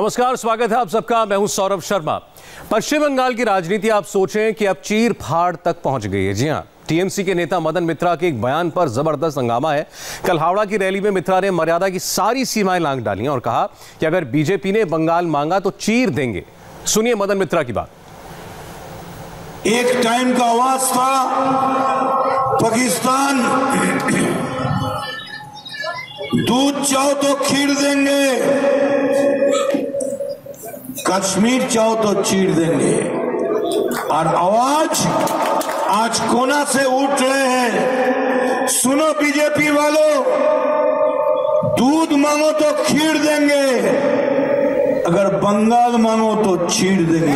नमस्कार, स्वागत है आप सबका। मैं हूं सौरभ शर्मा। पश्चिम बंगाल की राजनीति आप सोचें कि अब चीर फाड़ तक पहुंच गई है। जी हां, टीएमसी के नेता मदन मित्रा के एक बयान पर जबरदस्त हंगामा है। कल हावड़ा की रैली में मित्रा ने मर्यादा की सारी सीमाएं लांघ डाली और कहा कि अगर बीजेपी ने बंगाल मांगा तो चीर देंगे। सुनिए मदन मित्रा की बात। एक टाइम का आवाज था, पाकिस्तान दूध चाहो तो खीर देंगे, कश्मीर चाहो तो चीर देंगे। और आवाज आज कोना से उठ रहे हैं। सुनो बीजेपी वालों, दूध मांगो तो खीर देंगे, अगर बंगाल मांगो तो चीर देंगे।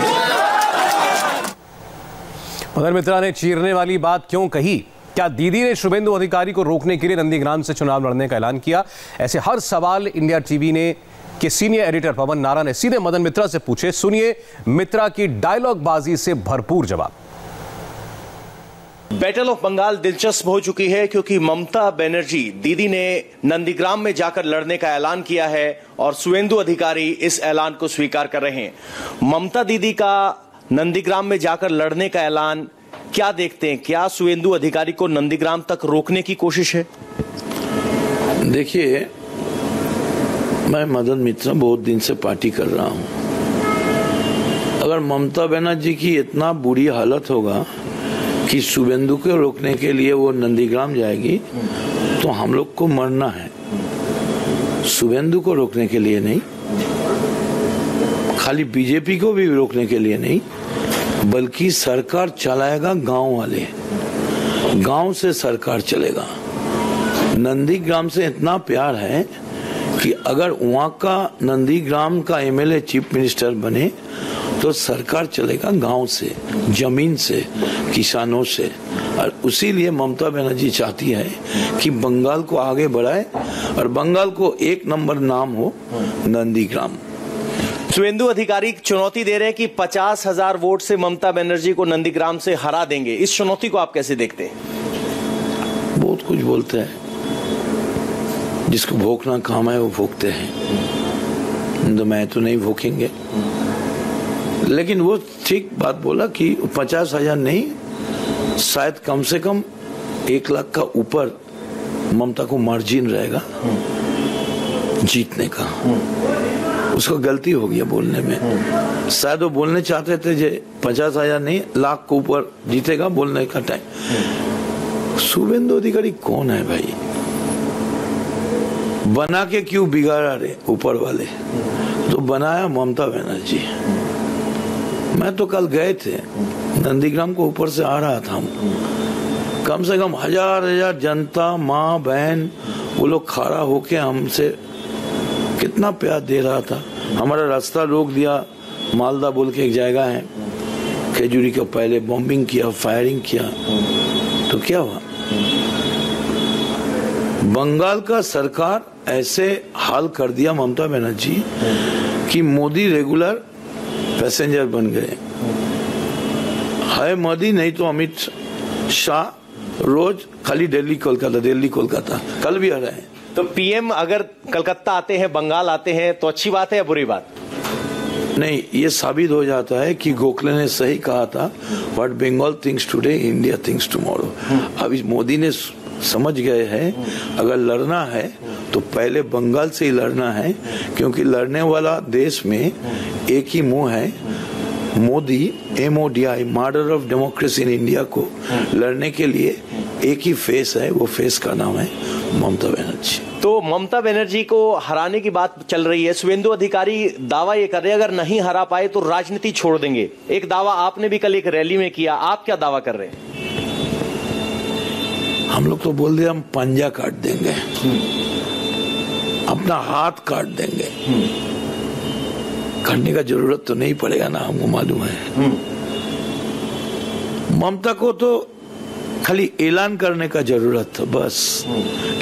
मदन मित्रा ने चीरने वाली बात क्यों कही? क्या दीदी ने शुभेंदु अधिकारी को रोकने के लिए नंदीग्राम से चुनाव लड़ने का ऐलान किया? ऐसे हर सवाल इंडिया टीवी ने के सीनियर एडिटर पवन नारायण ने सीधे मदन मित्रा से पूछे। सुनिए मित्रा की डायलॉग बाजी से भरपूर जवाब। बैटल ऑफ बंगाल दिलचस्प हो चुकी है क्योंकि ममता बनर्जी दीदी ने नंदीग्राम में जाकर लड़ने का ऐलान किया है और सुवेंदु अधिकारी इस ऐलान को स्वीकार कर रहे हैं। ममता दीदी का नंदीग्राम में जाकर लड़ने का ऐलान क्या देखते हैं? क्या सुवेंदु अधिकारी को नंदीग्राम तक रोकने की कोशिश है? देखिए, मैं मदन मित्रा बहुत दिन से पार्टी कर रहा हूँ। अगर ममता बनर्जी की इतना बुरी हालत होगा कि शुभेंदु को रोकने के लिए वो नंदीग्राम जाएगी तो हम लोग को मरना है। शुभेंदु को रोकने के लिए नहीं, खाली बीजेपी को भी रोकने के लिए नहीं, बल्कि सरकार चलाएगा गांव वाले, गांव से सरकार चलेगा। नंदीग्राम से इतना प्यार है कि अगर वहाँ का नंदीग्राम का एमएलए चीफ मिनिस्टर बने तो सरकार चलेगा गांव से, जमीन से, किसानों से। और उसी लिए ममता बनर्जी चाहती है कि बंगाल को आगे बढ़ाए और बंगाल को एक नंबर नाम हो नंदीग्राम। शुभेंदु अधिकारी चुनौती दे रहे हैं कि 50,000 वोट से ममता बनर्जी को नंदीग्राम से हरा देंगे। इस चुनौती को आप कैसे देखते हैं? बहुत कुछ बोलते हैं, जिसको भोंकना काम है वो भोंकते हैं, तो मैं तो नहीं भोंकेंगे। लेकिन वो ठीक बात बोला कि 50,000 नहीं, शायद कम से कम 1 लाख का ऊपर ममता को मार्जिन रहेगा जीतने का। उसको गलती हो गया बोलने में। शायद वो बोलने चाहते थे जे 50,000 नहीं, लाख को ऊपर जीतेगा बोलने का टाइम। शुभेंदु अधिकारी कौन है भाई? बना के क्यों बिगाड़ा रहे ऊपर वाले? तो बनाया ममता बनर्जी। मैं तो कल गए थे नंदीग्राम को, ऊपर से आ रहा था। कम से कम हजार जनता, माँ बहन, वो लोग खड़ा होके हमसे कितना प्यार दे रहा था। हमारा रास्ता रोक दिया। मालदा बोल के एक जगह है खेजूरी का, पहले बॉम्बिंग किया, फायरिंग किया, तो क्या हुआ? बंगाल का सरकार ऐसे हाल कर दिया ममता बनर्जी कि मोदी रेगुलर पैसेंजर बन गए। हाय मोदी, नहीं तो अमित शाह रोज खाली दिल्ली कोलकाता, दिल्ली कोलकाता, कल भी आ रहे हैं। तो पीएम अगर कलकत्ता आते हैं, बंगाल आते हैं, तो अच्छी बात है या बुरी बात? नहीं, ये साबित हो जाता है कि गोखले ने सही कहा था, what Bengal thinks today, India thinks tomorrow. अब इस मोदी ने समझ गए हैं अगर लड़ना है तो पहले बंगाल से ही लड़ना है, क्योंकि लड़ने वाला देश में एक ही मुंह है, Modi, MODI, murder of democracy in India को लड़ने के लिए एक ही फेस है, वो फेस का नाम है ममता बनर्जी। तो ममता बनर्जी को हराने की बात चल रही है। शुभेंदु अधिकारी दावा ये कर रहे हैं अगर नहीं हरा पाए तो राजनीति छोड़ देंगे। एक दावा आपने भी कल एक रैली में किया, आप क्या दावा कर रहे हैं? हम लोग तो बोल दिया हम पंजा काट देंगे, अपना हाथ काट देंगे। काटने का जरूरत तो नहीं पड़ेगा ना, हमको मालूम है। ममता को तो खाली ऐलान करने का जरूरत था बस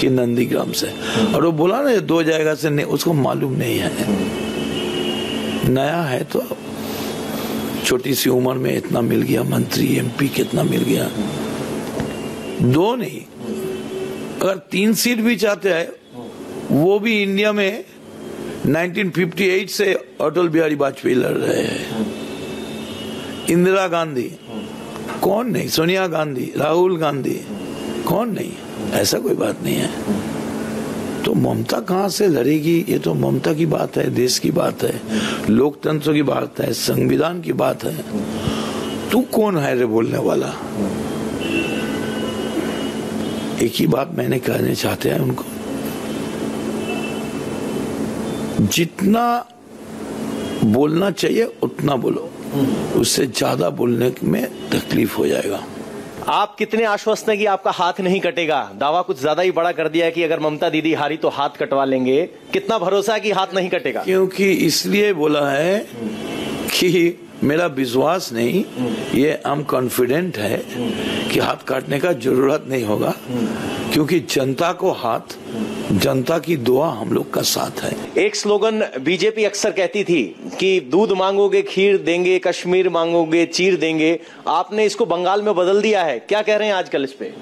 कि नंदीग्राम से, और वो बोला ना 2 जगह से नहीं, उसको मालूम नहीं है। नया है तो छोटी सी उम्र में इतना मिल गया, मंत्री MP कितना मिल गया, 2 नहीं, अगर 3 सीट भी चाहते हैं वो भी इंडिया में 1958 से अटल बिहारी वाजपेयी लड़ रहे हैं, इंदिरा गांधी कौन नहीं, सोनिया गांधी, राहुल गांधी कौन नहीं, ऐसा कोई बात नहीं है। तो ममता कहाँ से लड़ेगी, ये तो ममता की बात है, देश की बात है, लोकतंत्र की बात है, संविधान की बात है। तू कौन है रे बोलने वाला? एक ही बात मैंने कहने चाहते हैं उनको, जितना बोलना चाहिए उतना बोलो, उससे ज्यादा बोलने में तकलीफ हो जाएगा। आप कितने आश्वस्त हैं कि आपका हाथ नहीं कटेगा? दावा कुछ ज्यादा ही बड़ा कर दिया है कि अगर ममता दीदी हारी तो हाथ कटवा लेंगे। कितना भरोसा है कि हाथ नहीं कटेगा? क्योंकि इसलिए बोला है कि मेरा विश्वास नहीं, ये हम कॉन्फिडेंट है कि हाथ काटने का जरूरत नहीं होगा, क्योंकि जनता को हाथ, जनता की दुआ हम लोग का साथ है। एक स्लोगन बीजेपी अक्सर कहती थी कि दूध मांगोगे खीर देंगे, कश्मीर मांगोगे चीर देंगे, आपने इसको बंगाल में बदल दिया है, क्या कह रहे हैं आजकल इस पे?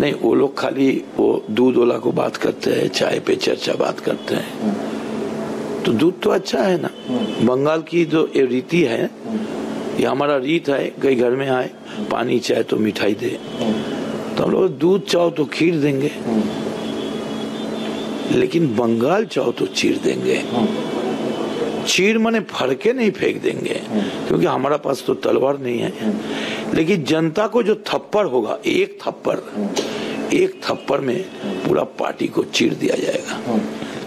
नहीं, वो लोग खाली वो दूध वाला को बात करते हैं, चाय पे चर्चा बात करते हैं। तो दूध तो अच्छा है ना, बंगाल की जो ये रीति है, ये हमारा रीत है, कई घर में आए पानी चाहे तो मिठाई दे, तो हम लोग दूध चाहो तो खीर देंगे, लेकिन बंगाल चाहो तो चीर देंगे। चीर माने फड़के नहीं फेंक देंगे, क्योंकि हमारा पास तो तलवार नहीं है, लेकिन जनता को जो थप्पड़ होगा, एक थप्पड़ में पूरा पार्टी को चीर दिया जाएगा।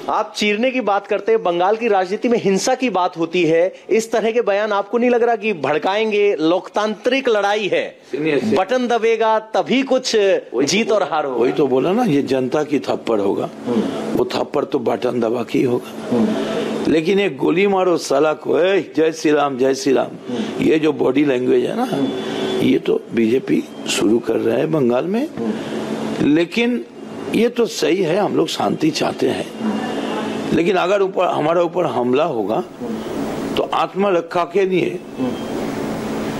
आप चीरने की बात करते हैं, बंगाल की राजनीति में हिंसा की बात होती है, इस तरह के बयान आपको नहीं लग रहा कि भड़काएंगे? लोकतांत्रिक लड़ाई है, बटन दबेगा तभी कुछ जीत और हार होगा। वही तो बोला ना, ये जनता की थप्पड़ होगा, वो थप्पड़ तो बटन दबा के ही होगा, लेकिन ये गोली मारो साला को, जय श्री राम जय श्री राम, ये जो बॉडी लैंग्वेज है ना, ये तो बीजेपी शुरू कर रहे है बंगाल में। लेकिन ये तो सही है, हम लोग शांति चाहते हैं, लेकिन अगर ऊपर हमारा ऊपर हमला होगा तो आत्मरक्षा के लिए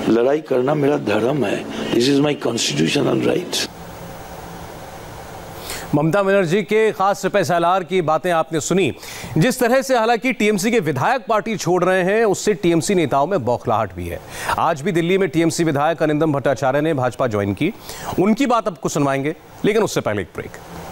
लड़ाई करना मेरा धर्म है, this is my constitutional right. Mamata Banerjee के खास रुपए सालार की बातें आपने सुनी। जिस तरह से हालांकि टीएमसी के विधायक पार्टी छोड़ रहे हैं, उससे टीएमसी नेताओं में बौखलाहट भी है। आज भी दिल्ली में टीएमसी विधायक अनिंदम भट्टाचार्य ने भाजपा ज्वाइन की, उनकी बात आपको सुनवाएंगे, लेकिन उससे पहले एक ब्रेक।